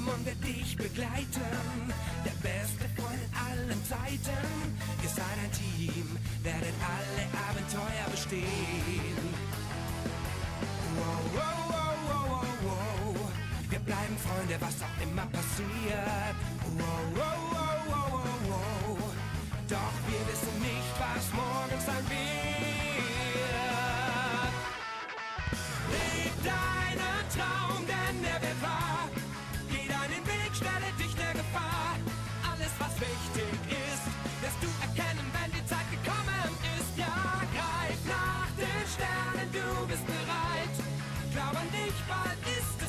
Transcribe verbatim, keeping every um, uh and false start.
Digimon wird dich begleiten, der beste Freund allen Zeiten. Ihr seid ein Team, werdet alle Abenteuer bestehen. Wow, wow, wow, wow, wow, wow. Wir bleiben Freunde, was auch immer passiert. Wow, wow, wow, wow, wow, wow. Doch wir wissen nicht, was morgen sein wird. Leb deinen Traum, denn er wird wahr. Geh deinen Weg, stelle dich der Gefahr. Alles, was wichtig ist, wirst du erkennen, wenn die Zeit gekommen ist. Ja, greif nach den Sternen, du bist bereit. Glaub an dich, bald ist